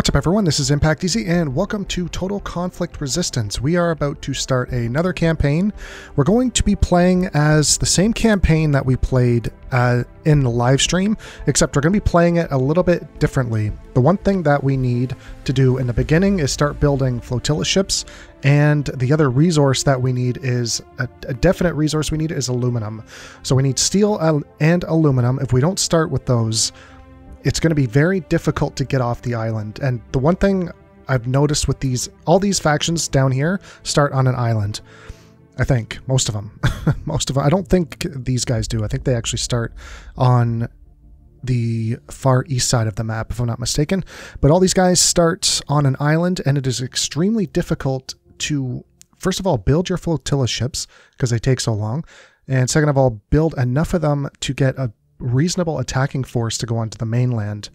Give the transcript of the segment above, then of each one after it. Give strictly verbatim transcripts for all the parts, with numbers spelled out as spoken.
What's up everyone, this is Impact Easy and welcome to Total Conflict Resistance. We are about to start another campaign. We're going to be playing as the same campaign that we played uh, in the live stream, except we're going to be playing it a little bit differently. The one thing that we need to do in the beginning is start building flotilla ships, and the other resource that we need is, a, a definite resource we need is aluminum. So we need steel and aluminum. If we don't start with those, it's going to be very difficult to get off the island. And the one thing I've noticed with these, all these factions down here start on an island. I think most of them, most of them, I don't think these guys do. I think they actually start on the far east side of the map, if I'm not mistaken, but all these guys start on an island, and it is extremely difficult to, first of all, build your flotilla ships because they take so long. And second of all, build enough of them to get a reasonable attacking force to go onto the mainland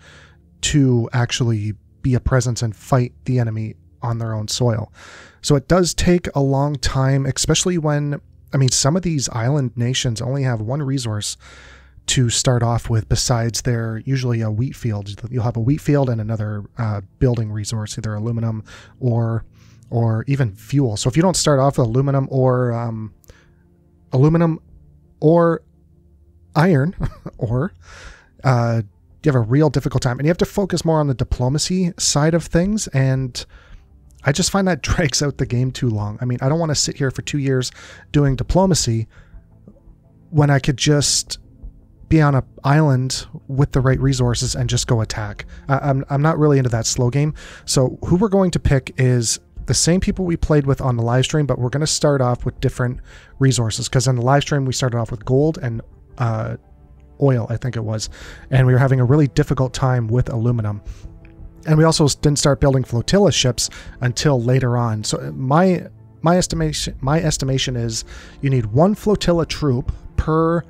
to actually be a presence and fight the enemy on their own soil. So it does take a long time, especially when, I mean, some of these island nations only have one resource to start off with besides their, usually a wheat field. You'll have a wheat field and another uh, building resource, either aluminum or or even fuel. So if you don't start off with aluminum or um, aluminum or iron or uh, you have a real difficult time, and you have to focus more on the diplomacy side of things. And I just find that drags out the game too long. I mean, I don't want to sit here for two years doing diplomacy when I could just be on an island with the right resources and just go attack. I I'm, I'm not really into that slow game. So who we're going to pick is the same people we played with on the live stream, but we're going to start off with different resources, because on the live stream we started off with gold and Uh, oil, I think it was, and we were having a really difficult time with aluminum. And we also didn't start building flotilla ships until later on. So my my estimation my estimation is you need one flotilla troop per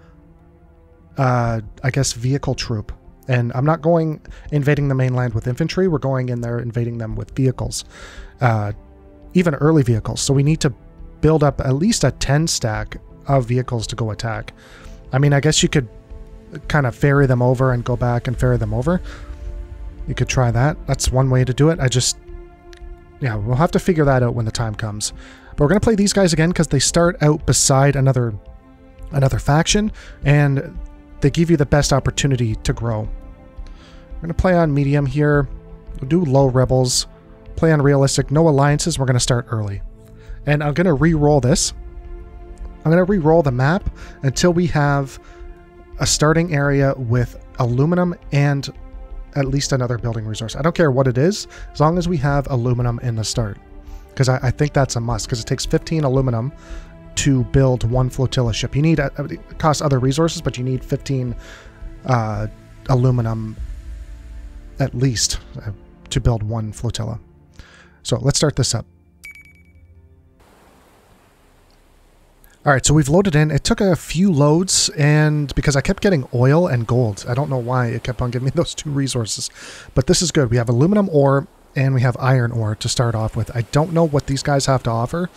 uh, I guess vehicle troop. And I'm not going invading the mainland with infantry. We're going in there invading them with vehicles, uh, even early vehicles. So we need to build up at least a ten stack of vehicles to go attack. I mean, I guess you could kind of ferry them over and go back and ferry them over. You could try that. That's one way to do it. I just, yeah, we'll have to figure that out when the time comes. But we're going to play these guys again because they start out beside another, another faction, and they give you the best opportunity to grow. We're going to play on medium here. We'll do low rebels. Play on realistic. No alliances. We're going to start early. And I'm going to re-roll this. I'm going to re-roll the map until we have a starting area with aluminum and at least another building resource. I don't care what it is, as long as we have aluminum in the start, because I, I think that's a must, because it takes fifteen aluminum to build one flotilla ship. You need, it costs other resources, but you need fifteen uh, aluminum at least uh, to build one flotilla. So let's start this up. All right, so we've loaded in. It took a few loads, and because I kept getting oil and gold. I don't know why it kept on giving me those two resources, but this is good. We have aluminum ore and we have iron ore to start off with. I don't know what these guys have to offer.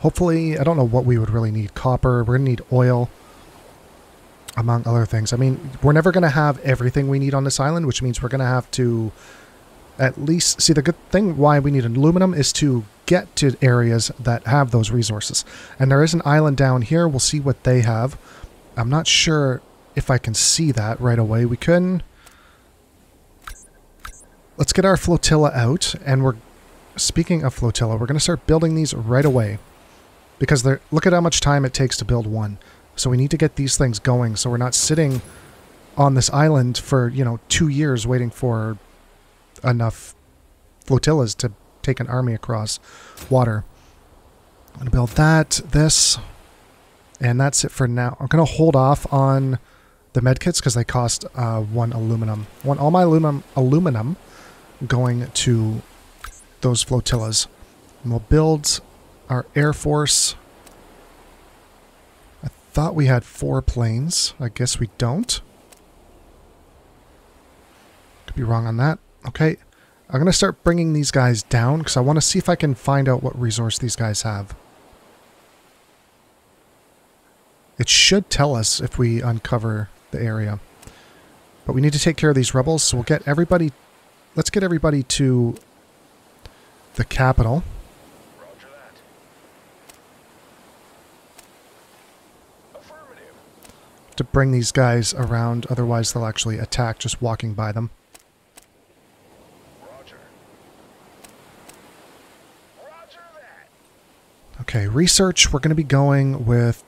Hopefully, I don't know what we would really need. Copper, we're gonna need oil, among other things. I mean, we're never gonna have everything we need on this island, which means we're gonna have to at least, see, the good thing why we need aluminum is to get to areas that have those resources. And there is an island down here. We'll see what they have. I'm not sure if I can see that right away. We can. Let's get our flotilla out. And we're, speaking of flotilla, we're going to start building these right away, because they're, look at how much time it takes to build one. So we need to get these things going, so we're not sitting on this island for, you know, two years waiting for enough flotillas to take an army across water. I'm going to build that, this, and that's it for now. I'm going to hold off on the medkits because they cost uh, one aluminum. I want all my aluminum, aluminum going to those flotillas. And we'll build our air force. I thought we had four planes. I guess we don't. Could be wrong on that. Okay, I'm going to start bringing these guys down because I want to see if I can find out what resource these guys have. It should tell us if we uncover the area. But we need to take care of these rebels, so we'll get everybody Let's get everybody to the capital. Roger that. Affirmative. To bring these guys around, otherwise they'll actually attack just walking by them. Roger. Roger that. Okay, research, we're going to be going with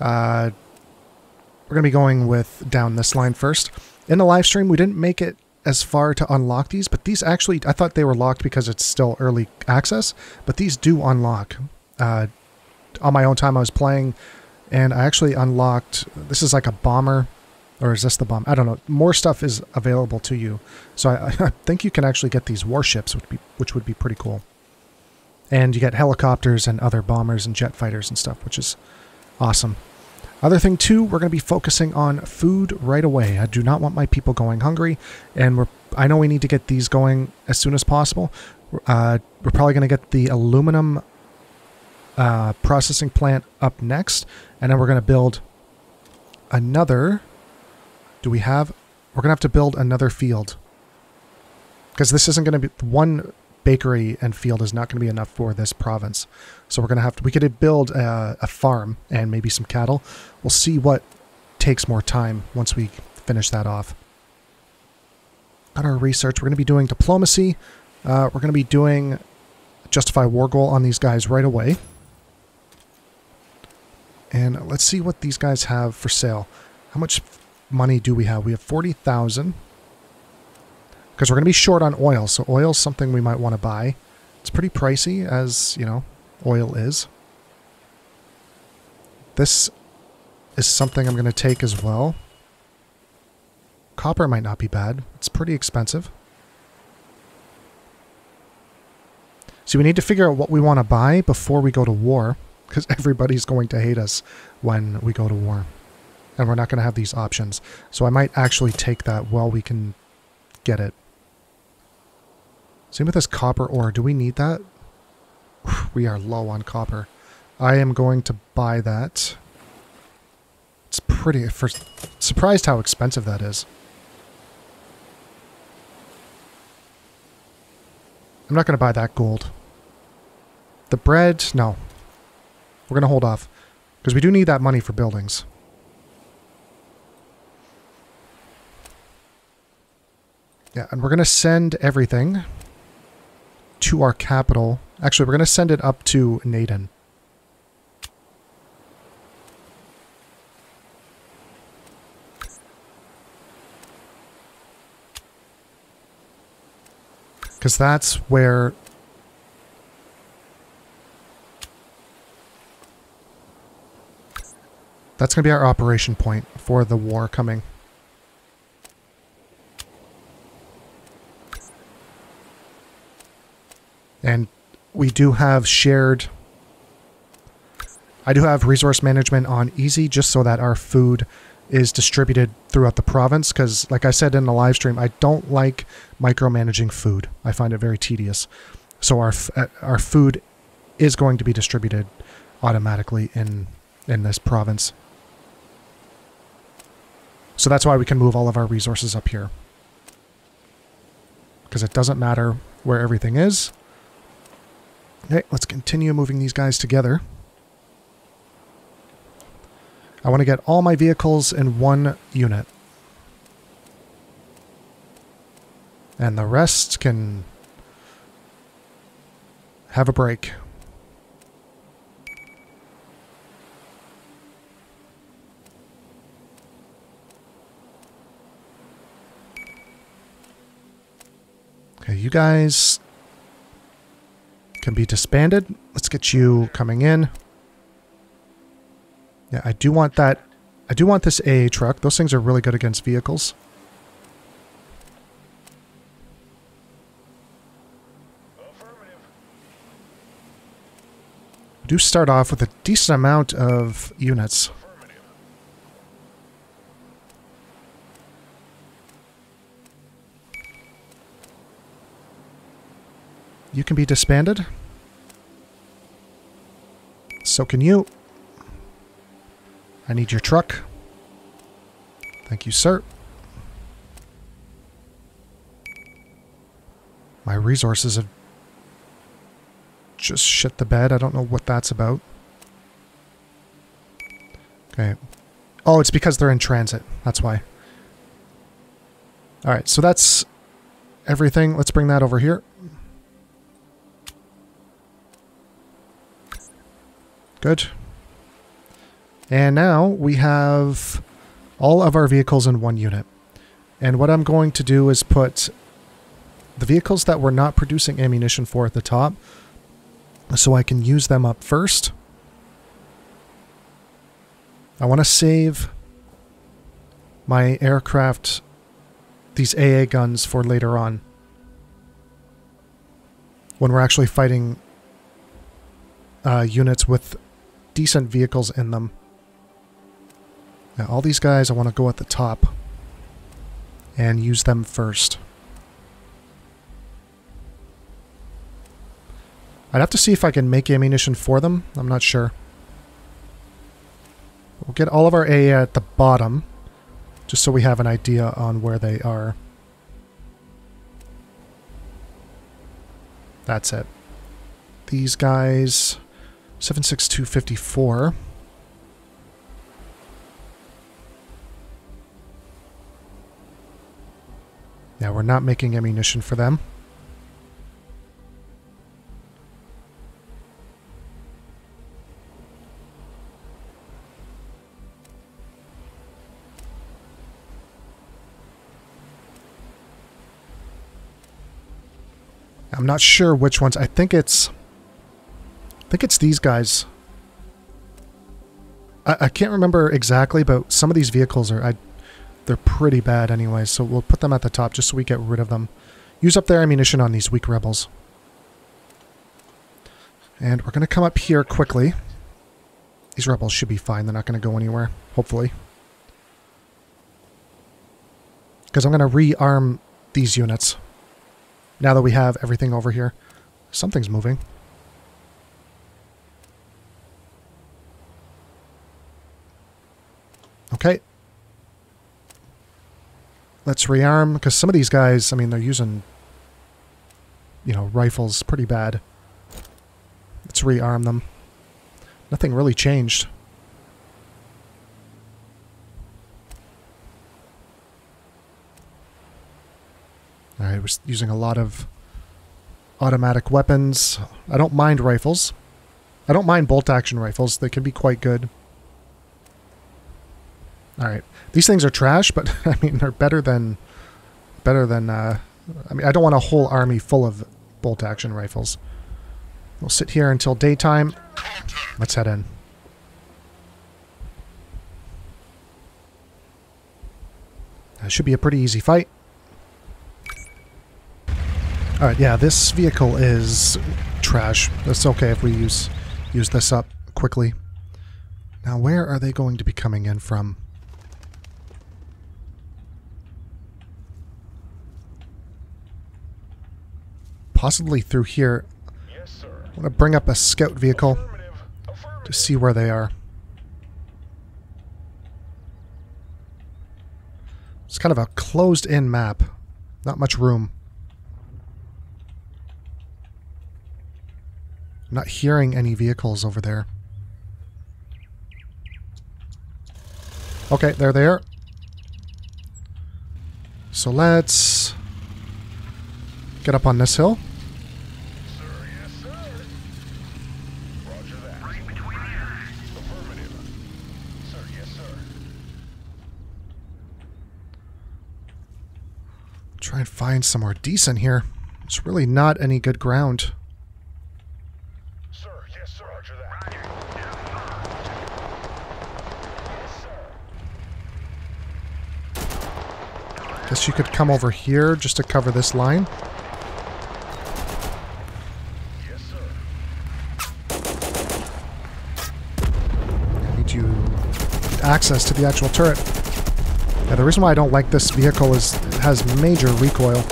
Uh, we're going to be going with down this line first. In the live stream, we didn't make it as far to unlock these, but these actually, I thought they were locked because it's still early access, but these do unlock. Uh, on my own time, I was playing, and I actually unlocked, this is like a bomber, or is this the bomb? I don't know. More stuff is available to you. So I, I think you can actually get these warships, which would be, which would be pretty cool. And you get helicopters and other bombers and jet fighters and stuff, which is awesome. Other thing, too, we're going to be focusing on food right away. I do not want my people going hungry, and we're, I know we need to get these going as soon as possible. Uh, we're probably going to get the aluminum uh, processing plant up next, and then we're going to build another... Do we have... We're going to have to build another field. Because this isn't going to be... One bakery and field is not going to be enough for this province. So we're going to have to, we could build a, a farm and maybe some cattle. We'll see what takes more time once we finish that off. On our research, we're going to be doing diplomacy. Uh, we're going to be doing justify war goal on these guys right away. And let's see what these guys have for sale. How much money do we have? We have forty thousand. Because we're going to be short on oil, so oil is something we might want to buy. It's pretty pricey, as, you know, oil is. This is something I'm going to take as well. Copper might not be bad. It's pretty expensive. So we need to figure out what we want to buy before we go to war, because everybody's going to hate us when we go to war. And we're not going to have these options. So I might actually take that while we can get it. Same with this copper ore. Do we need that? We are low on copper. I am going to buy that. It's pretty... For, surprised how expensive that is. I'm not going to buy that gold. The bread? No. We're going to hold off. Because we do need that money for buildings. Yeah, and we're going to send everything to our capital. Actually, we're going to send it up to Naden. Because that's where... That's going to be our operation point for the war coming. And we do have shared... I do have resource management on easy just so that our food is distributed throughout the province. Because, like I said in the live stream, I don't like micromanaging food. I find it very tedious. So our our food is going to be distributed automatically in, in this province. So that's why we can move all of our resources up here. Because it doesn't matter where everything is. Okay, let's continue moving these guys together. I want to get all my vehicles in one unit. And the rest can have a break. Okay, you guys... can be disbanded. Let's get you coming in. Yeah, I do want that. I do want this A A truck. Those things are really good against vehicles. I do start off with a decent amount of units. You can be disbanded. So can you. I need your truck. Thank you, sir. My resources have just shit the bed. I don't know what that's about. Okay. Oh, it's because they're in transit. That's why. Alright, so that's everything. Let's bring that over here. Good. And now we have all of our vehicles in one unit. And what I'm going to do is put the vehicles that we're not producing ammunition for at the top, so I can use them up first. I want to save my aircraft, these A A guns, for later on, when we're actually fighting uh, units with decent vehicles in them. Now, all these guys I want to go at the top and use them first. I'd have to see if I can make ammunition for them. I'm not sure. We'll get all of our A A at the bottom, just so we have an idea on where they are. That's it. These guys, seven six two fifty-four. Now we're not making ammunition for them. I'm not sure which ones. I think it's I think it's these guys. I, I can't remember exactly, but some of these vehicles are I they're pretty bad anyway, so we'll put them at the top just so we get rid of them. Use up their ammunition on these weak rebels. And we're gonna come up here quickly. These rebels should be fine, they're not gonna go anywhere, hopefully. Because I'm gonna rearm these units. Now that we have everything over here, something's moving. Okay. Let's rearm, because some of these guys, I mean, they're using, you know, rifles pretty bad. Let's rearm them. Nothing really changed. I was using a lot of automatic weapons. I don't mind rifles. I don't mind bolt-action rifles. They can be quite good. Alright. These things are trash, but, I mean, they're better than... Better than... Uh, I mean, I don't want a whole army full of bolt-action rifles. We'll sit here until daytime. Let's head in. That should be a pretty easy fight. Alright, yeah, this vehicle is trash. That's okay if we use use this up quickly. Now, where are they going to be coming in from? Possibly through here. Yes, sir. I want to bring up a scout vehicle. Affirmative. Affirmative. To see where they are. It's kind of a closed-in map. Not much room. I'm not hearing any vehicles over there. Okay, there they are. So let's get up on this hill. Sir, yes, sir. Roger that. Right between you. Affirmative. Sir, yes, sir. Try and find somewhere decent here. It's really not any good ground. Guess you could come over here just to cover this line. Yes, sir. I need you access to the actual turret. Now, the reason why I don't like this vehicle is it has major recoil.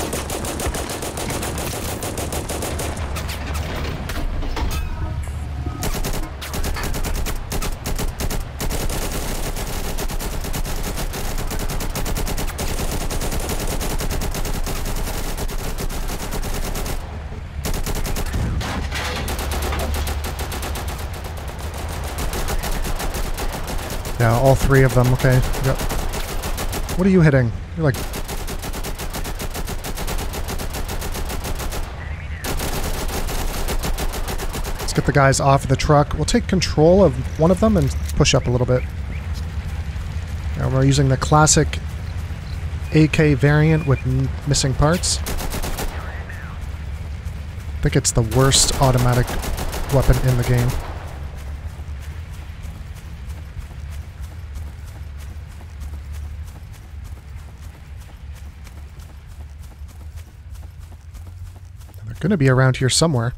Yeah, all three of them. Okay. Yep. What are you hitting? You're like... Let's get the guys off the truck. We'll take control of one of them and push up a little bit. Now we're using the classic A K variant with m missing parts. I think it's the worst automatic weapon in the game. They're gonna be around here somewhere.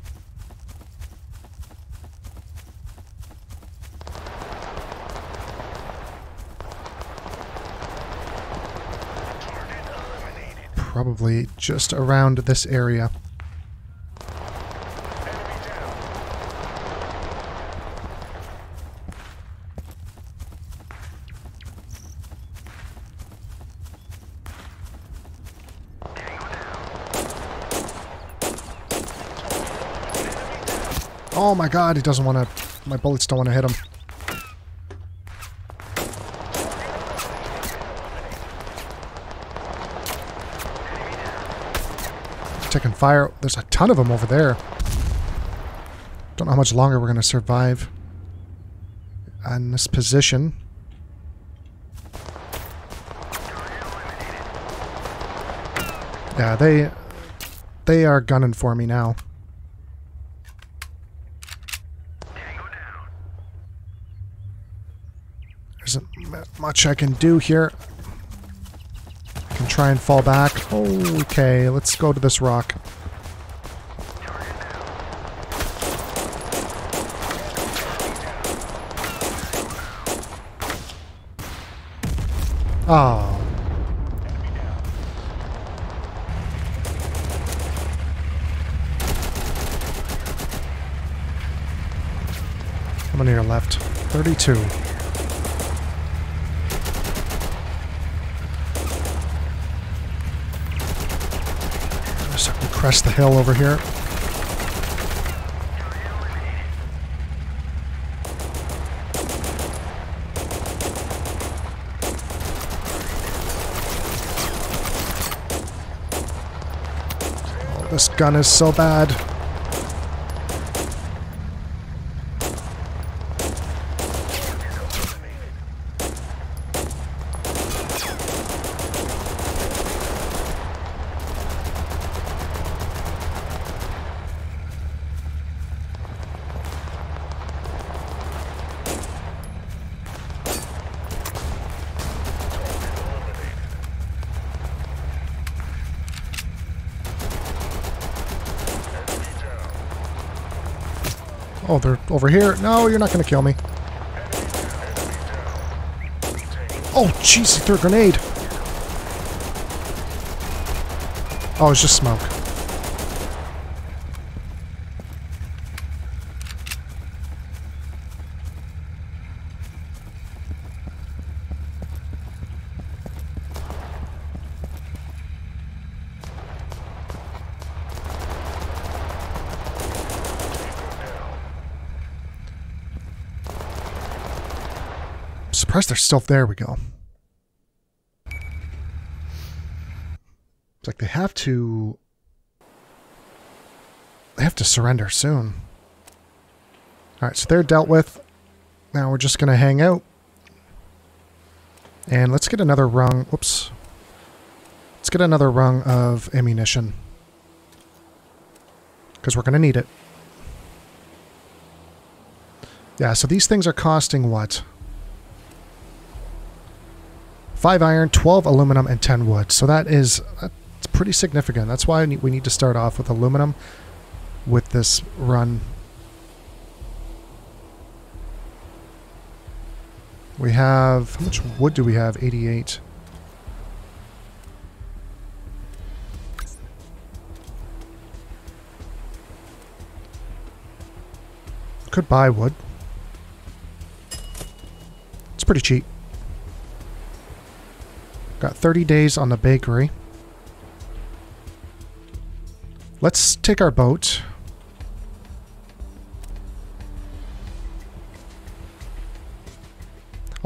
Probably just around this area. Oh my god, he doesn't want to... My bullets don't want to hit him. Taking fire. There's a ton of them over there. Don't know how much longer we're going to survive in this position. Yeah, they they are gunning for me now. There isn't much I can do here. Try and fall back. Okay, let's go to this rock. Oh. How many are left? thirty-two. Crest the hill over here. Oh, this gun is so bad. Oh, they're over here. No, you're not going to kill me. Oh, jeez, he threw a grenade. Oh, it's just smoke. They're still there. We go. It's like they have to. They have to surrender soon. All right, so they're dealt with. Now we're just gonna hang out, and let's get another rung. Whoops. Let's get another rung of ammunition because we're gonna need it. Yeah. So these things are costing what? Five iron, twelve aluminum, and ten wood. So that is that's pretty significant. That's why we need to start off with aluminum with this run. We have... How much wood do we have? eighty-eight. Could buy wood. It's pretty cheap. Got thirty days on the bakery. Let's take our boat.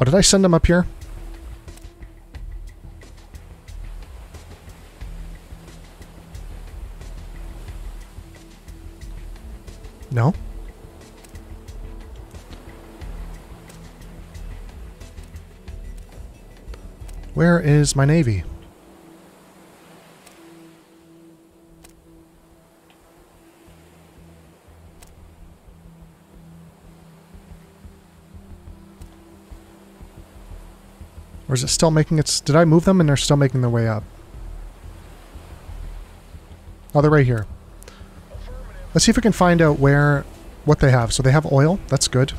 Oh, did I send him up here? No? Where is my navy? Or is it still making its... Did I move them and they're still making their way up? Oh, they're right here. Let's see if we can find out where... what they have. So they have oil. That's good.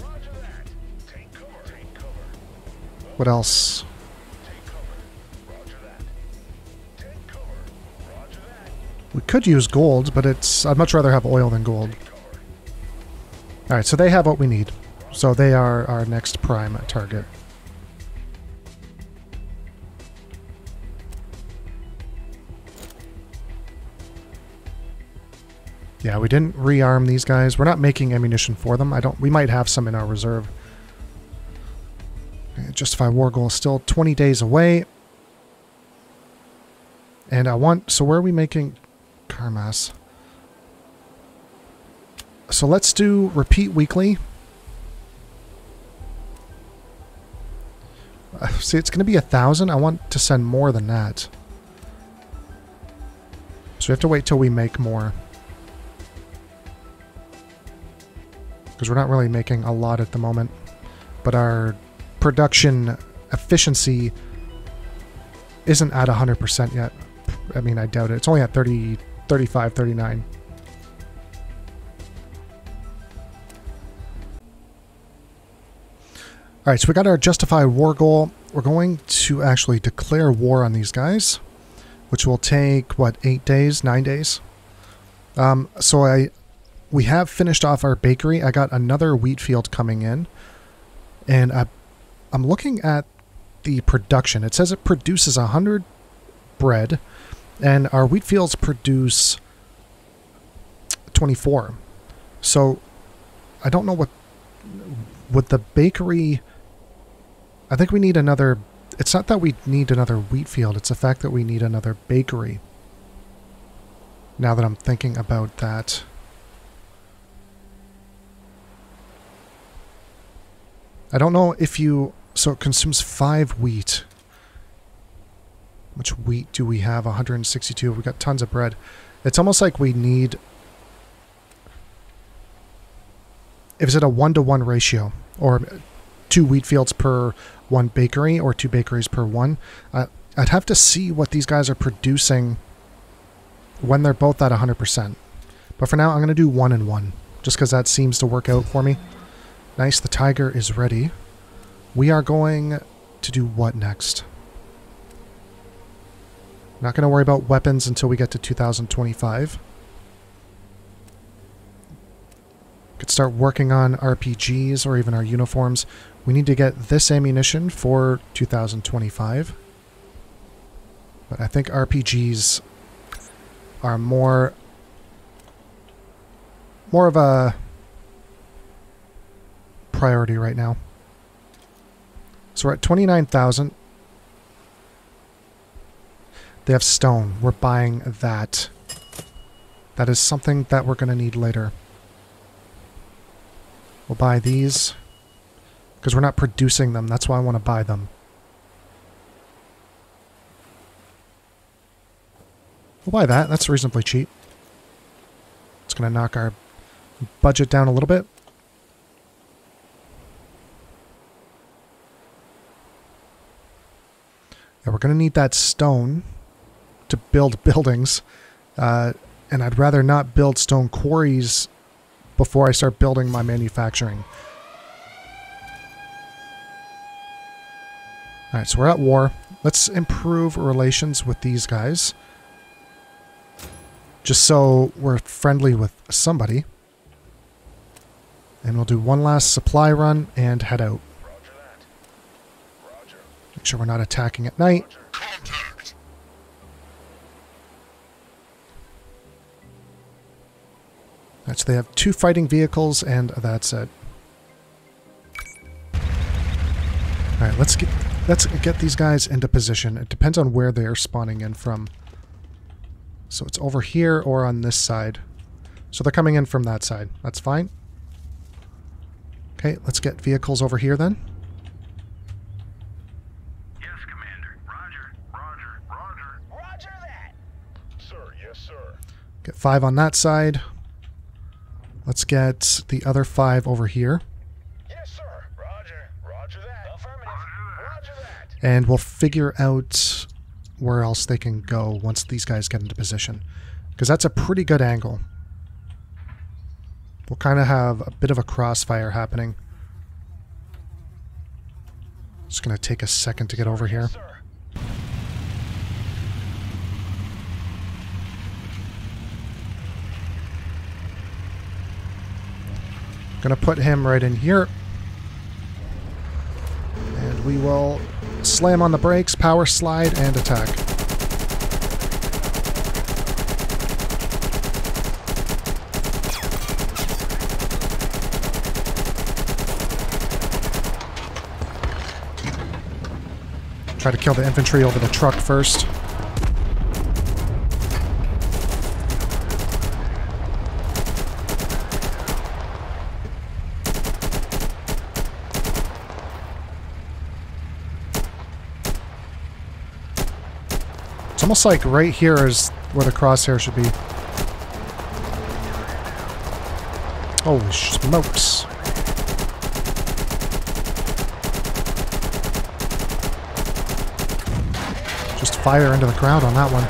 Roger that. Take cover. Take cover. What else? Take cover. Roger that. Take cover. Roger that. We could use gold, but it's... I'd much rather have oil than gold. Alright, so they have what we need. So they are our next prime target. Yeah, we didn't rearm these guys. We're not making ammunition for them. I don't. We might have some in our reserve. Justify war goal is still twenty days away. And I want... So where are we making... Karmas. So let's do repeat weekly. Uh, see, it's going to be a thousand. I want to send more than that. So we have to wait till we make more. Because we're not really making a lot at the moment. But our production efficiency isn't at one hundred percent yet. I mean, I doubt it. It's only at thirty, thirty-five, thirty-nine. Alright, so we got our justify war goal. We're going to actually declare war on these guys. Which will take, what, eight days, nine days? Um, so I... We have finished off our bakery. I got another wheat field coming in. And I, I'm looking at the production. It says it produces one hundred bread. And our wheat fields produce twenty-four. So I don't know what... With the bakery... I think we need another... It's not that we need another wheat field. It's the fact that we need another bakery. Now that I'm thinking about that... I don't know if you... So it consumes five wheat. How much wheat do we have? one hundred sixty-two. We've got tons of bread. It's almost like we need... Is it a one-to-one ratio? Or two wheat fields per one bakery? Or two bakeries per one? Uh, I'd have to see what these guys are producing when they're both at one hundred percent. But for now, I'm going to do one and one. Just because that seems to work out for me. Nice, the tiger is ready. We are going to do what next? Not going to worry about weapons until we get to two thousand twenty-five. Could start working on R P Gs or even our uniforms. We need to get this ammunition for two thousand twenty-five. But I think R P Gs are more... More of a... priority right now. So we're at twenty-nine thousand. They have stone. We're buying that. That is something that we're going to need later. We'll buy these because we're not producing them. That's why I want to buy them. We'll buy that. That's reasonably cheap. It's going to knock our budget down a little bit. Yeah, we're going to need that stone to build buildings, uh, and I'd rather not build stone quarries before I start building my manufacturing. Alright, so we're at war. Let's improve relations with these guys. Just so we're friendly with somebody. And we'll do one last supply run and head out. Make sure we're not attacking at night. Contact. Right, so they have two fighting vehicles, and that's it. All right, let's get let's get these guys into position. It depends on where they are spawning in from. So it's over here or on this side. So they're coming in from that side. That's fine. Okay, let's get vehicles over here then. Yes, Commander. Roger, roger, roger. Roger that. Sir, yes, sir. Get five on that side. Let's get the other five over here. Yes, sir. Roger, roger that. Affirmative. Roger that. Roger that. And we'll figure out where else they can go once these guys get into position. Because that's a pretty good angle. We'll kind of have a bit of a crossfire happening. It's going to take a second to get over here. Going to put him right in here. And we will slam on the brakes, power slide, and attack. Try to kill the infantry over the truck first. It's almost like right here is where the crosshair should be. Holy smokes. Fire into the crowd on that one.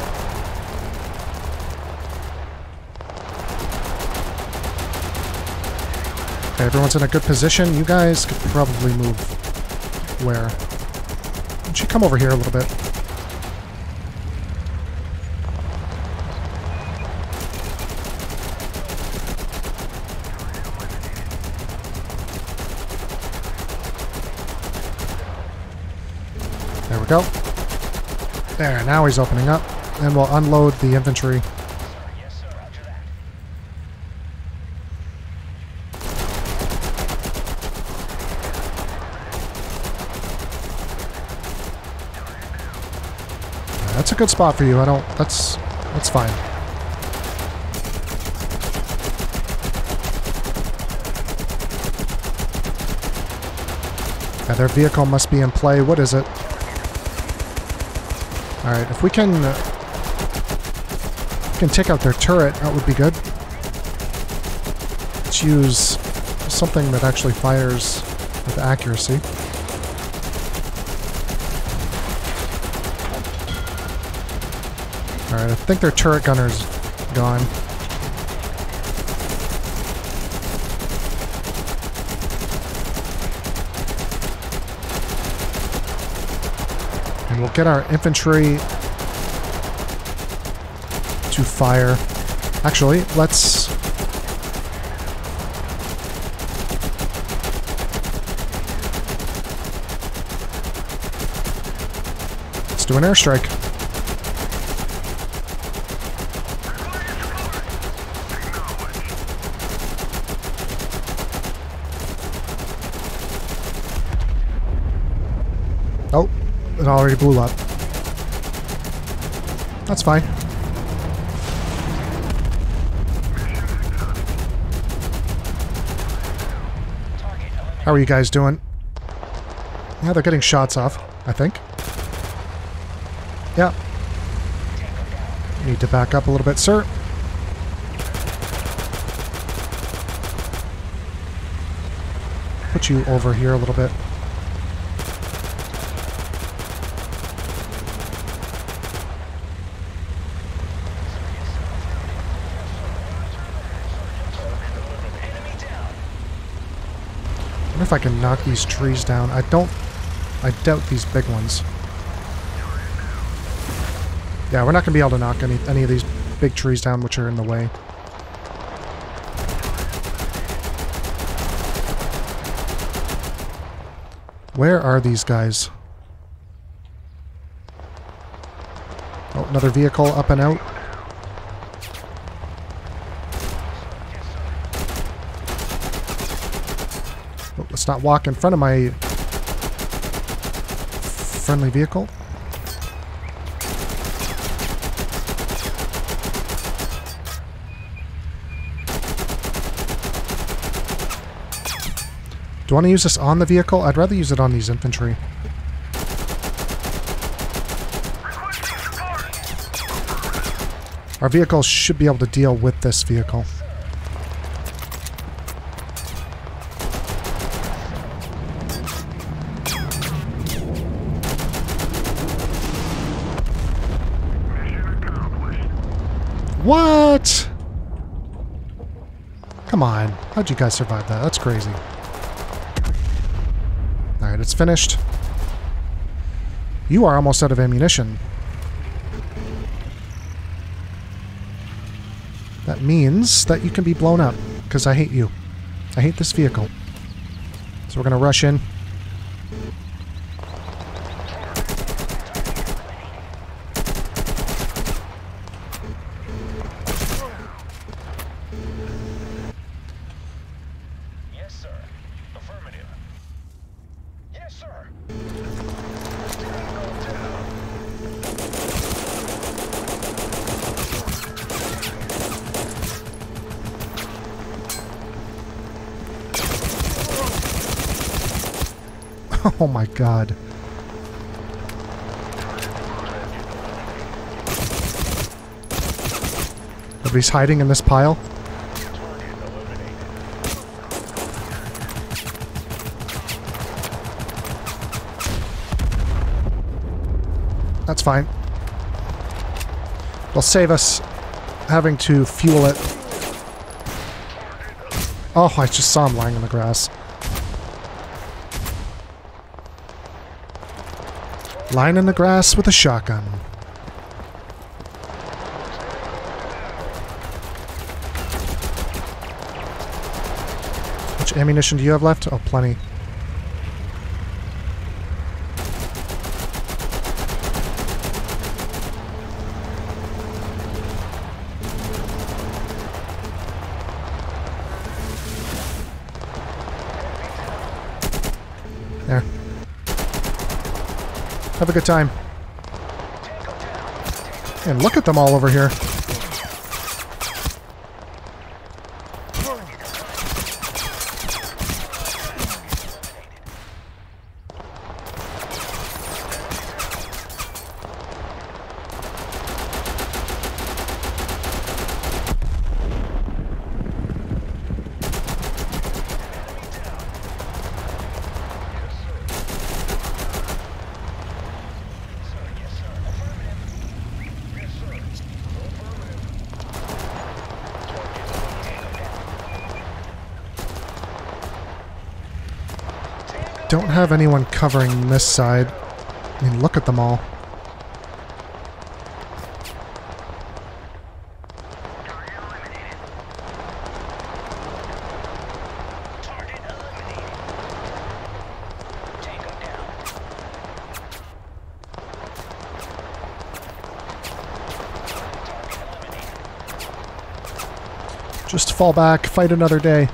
Okay, everyone's in a good position. You guys could probably move. Where? Why don't you come over here a little bit? There we go. There, now he's opening up, and we'll unload the infantry. Yes, sir. Roger that. That's a good spot for you. I don't. That's that's fine. Yeah, their vehicle must be in play. What is it? All right, if we can uh, if we can take out their turret, that would be good. Let's use something that actually fires with accuracy. All right, I think their turret gunner's gone. We'll get our infantry to fire. Actually, let's... Let's do an airstrike. Oh. It already blew up. That's fine. How are you guys doing? Yeah, they're getting shots off, I think. Yeah. Need to back up a little bit, sir. Put you over here a little bit. If I can knock these trees down. I don't... I doubt these big ones. Yeah, we're not going to be able to knock any, any of these big trees down which are in the way. Where are these guys? Oh, another vehicle up and out. But let's not walk in front of my friendly vehicle. Do I want to use this on the vehicle? I'd rather use it on these infantry. Our vehicle should be able to deal with this vehicle. What? Come on. How'd you guys survive that? That's crazy. Alright, it's finished. You are almost out of ammunition. That means that you can be blown up, because I hate you. I hate this vehicle. So we're going to rush in. Yes, sir. Affirmative. Yes, sir. Oh my God. Everybody's hiding in this pile. That's fine. It'll save us having to fuel it. Oh, I just saw him lying in the grass. Lying in the grass with a shotgun. Which ammunition do you have left? Oh, plenty. There. Have a good time. And look at them all over here. Don't have anyone covering this side. I mean, look at them all. Just fall back, fight another day.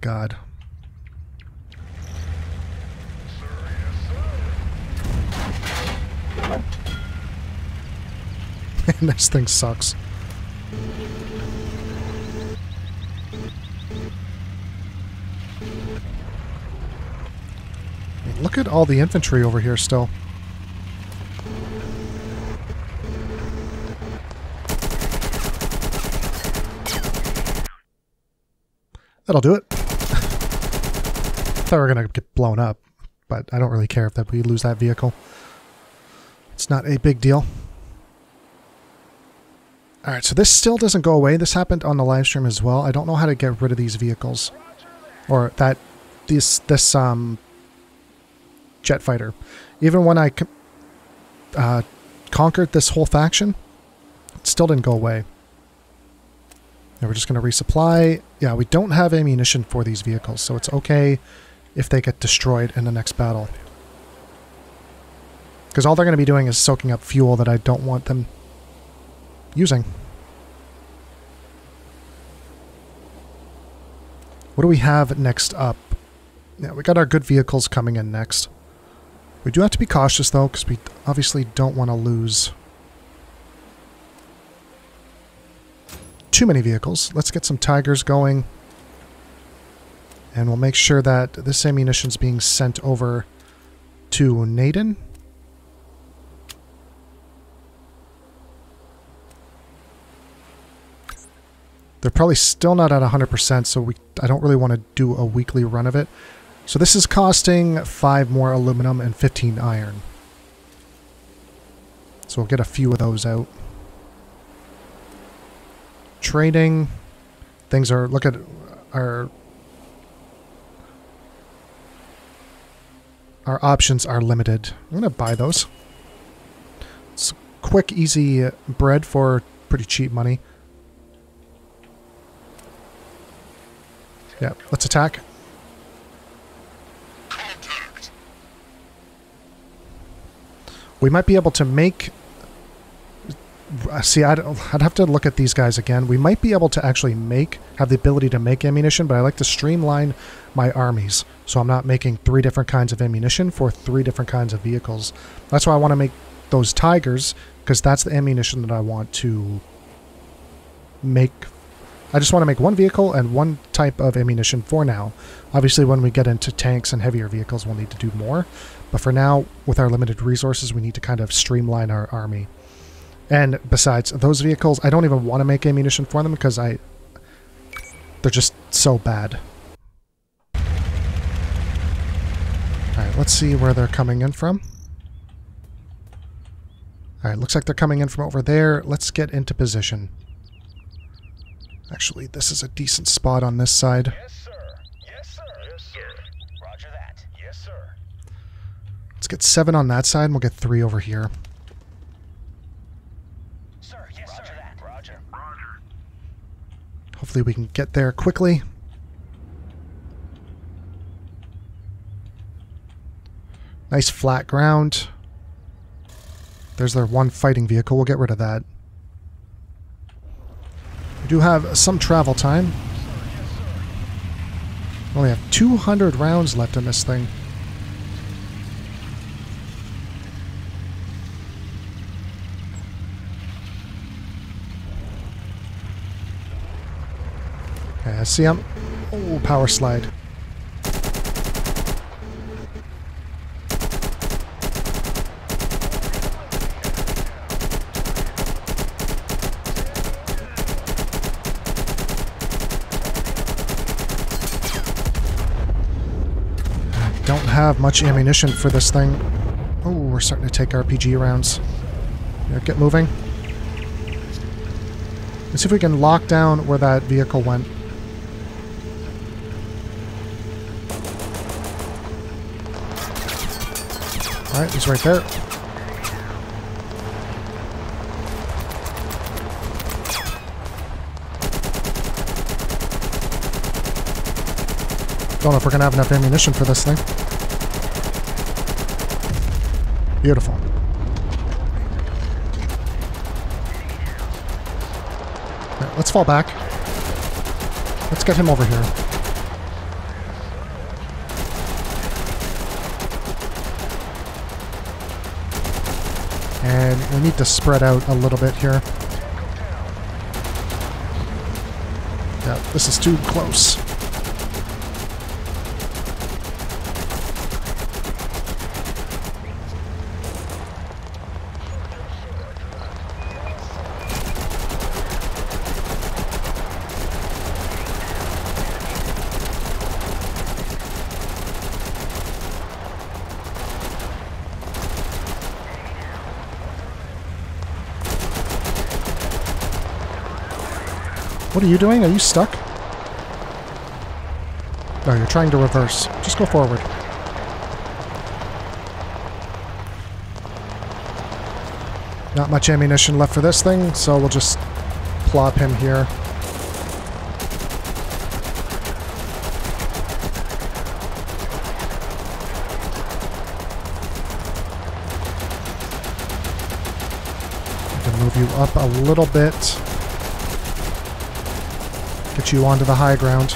God. Man, this thing sucks. Man, look at all the infantry over here still. That'll do it. I thought we were going to get blown up, but I don't really care if that we lose that vehicle. It's not a big deal. Alright, so this still doesn't go away. This happened on the live stream as well. I don't know how to get rid of these vehicles. Or that, this, this, um, jet fighter. Even when I uh, conquered this whole faction, it still didn't go away. Now we're just going to resupply. Yeah, we don't have ammunition for these vehicles, so it's okay if they get destroyed in the next battle. Because all they're going to be doing is soaking up fuel that I don't want them using. What do we have next up? Yeah, we got our good vehicles coming in next. We do have to be cautious, though, because we obviously don't want to lose too many vehicles. Let's get some Tigers going. And we'll make sure that this ammunition's being sent over to Naden. They're probably still not at one hundred percent, so we I don't really want to do a weekly run of it. So this is costing five more aluminum and fifteen iron. So we'll get a few of those out. Trading. Things are... Look at our... Our options are limited. I'm going to buy those. It's quick, easy bread for pretty cheap money. Yeah, let's attack. Contact. We might be able to make... See, I'd, I'd have to look at these guys again. We might be able to actually make... Have the ability to make ammunition, but I like to streamline my armies. So I'm not making three different kinds of ammunition for three different kinds of vehicles. That's why I want to make those Tigers, because that's the ammunition that I want to make. I just want to make one vehicle and one type of ammunition for now. Obviously, when we get into tanks and heavier vehicles, we'll need to do more. But for now, with our limited resources, we need to kind of streamline our army. And besides, those vehicles, I don't even want to make ammunition for them because I they're just so bad. Alright, let's see where they're coming in from. Alright, looks like they're coming in from over there. Let's get into position. Actually, this is a decent spot on this side. Yes, sir. Yes, sir. Yes, sir. Roger that. Yes, sir. Let's get seven on that side, and we'll get three over here. Sir, yes, Roger sir. That. Roger. Roger. Hopefully we can get there quickly. Nice flat ground. There's their one fighting vehicle. We'll get rid of that. We do have some travel time. We only have two hundred rounds left in this thing. Okay, I see him. Oh, power slide. Have much ammunition for this thing. Oh, we're starting to take R P G rounds. Yeah, get moving. Let's see if we can lock down where that vehicle went. Alright, he's right there. Don't know if we're going to have enough ammunition for this thing. Beautiful. Right, let's fall back. Let's get him over here. And we need to spread out a little bit here. Yeah, this is too close. What are you doing? Are you stuck? No, you're trying to reverse. Just go forward. Not much ammunition left for this thing, so we'll just plop him here. Move you up a little bit. Get you onto the high ground.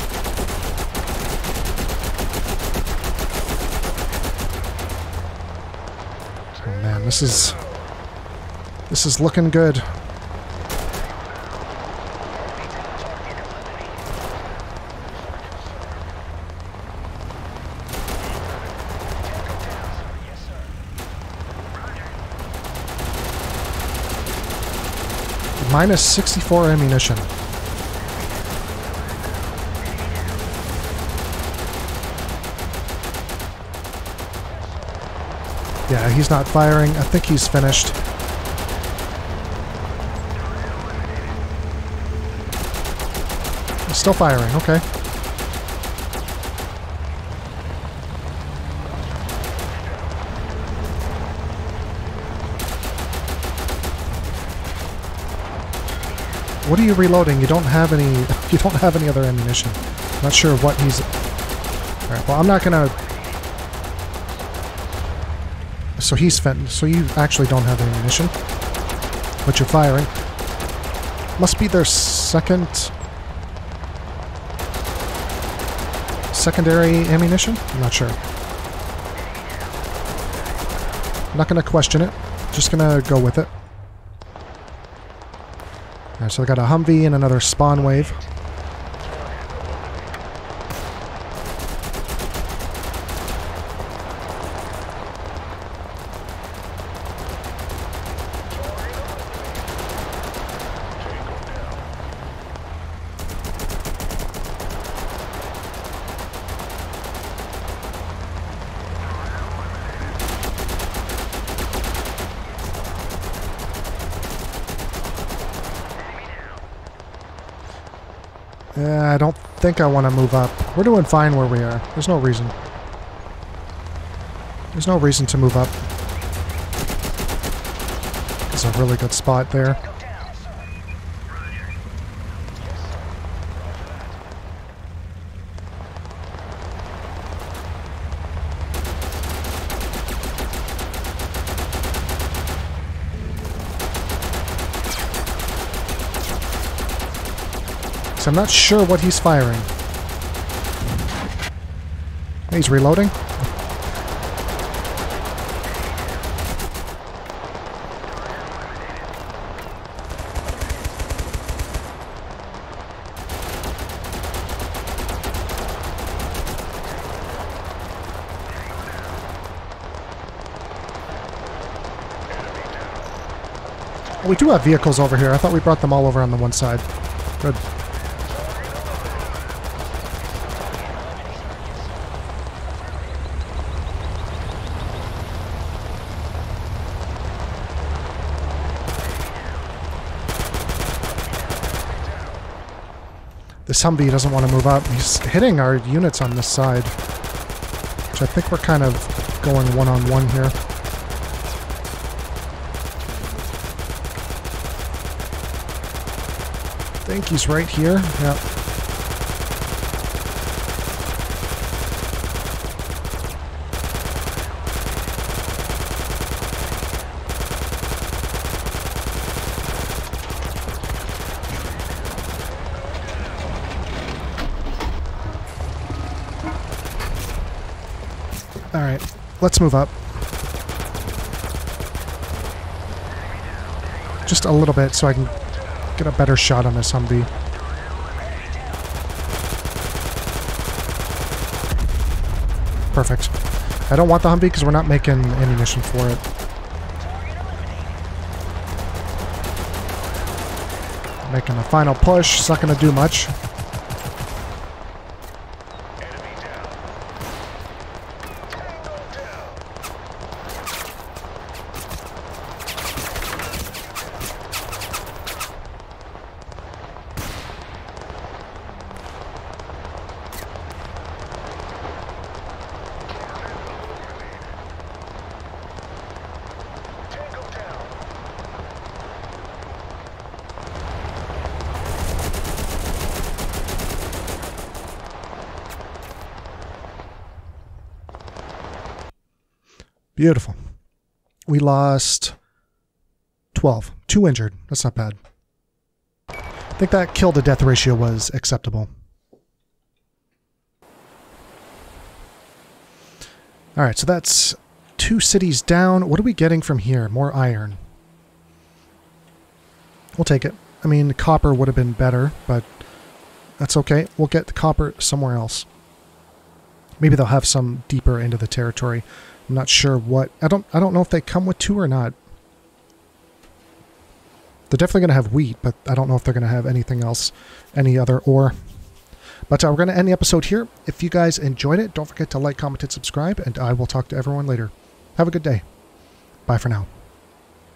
Oh man, this is... This is looking good. Minus sixty-four ammunition. Yeah, he's not firing. I think he's finished. He's still firing, okay. What are you reloading? You don't have any. You don't have any other ammunition. I'm not sure what he's. All right. Well, I'm not gonna. So he's fin. So you actually don't have ammunition, but you're firing. Must be their second. Secondary ammunition? I'm not sure. I'm not gonna question it. Just gonna go with it. Alright, so I got a Humvee and another spawn wave. Yeah, I don't think I want to move up. We're doing fine where we are. There's no reason. There's no reason to move up. It's a really good spot there. So I'm not sure what he's firing. He's reloading. Oh, we do have vehicles over here. I thought we brought them all over on the one side. Good. This Humvee doesn't want to move up. He's hitting our units on this side. Which I think we're kind of going one-on-one here. I think he's right here. Yep. Alright, let's move up. Just a little bit so I can get a better shot on this Humvee. Perfect. I don't want the Humvee because we're not making ammunition for it. Making a final push, it's not going to do much. Beautiful. We lost twelve. Two injured. That's not bad. I think that kill to death ratio was acceptable. Alright, so that's two cities down. What are we getting from here? More iron. We'll take it. I mean, the copper would have been better, but that's okay. We'll get the copper somewhere else. Maybe they'll have some deeper into the territory. I'm not sure what... I don't I don't know if they come with two or not. They're definitely going to have wheat, but I don't know if they're going to have anything else, any other ore. But uh, we're going to end the episode here. If you guys enjoyed it, don't forget to like, comment, and subscribe, and I will talk to everyone later. Have a good day. Bye for now.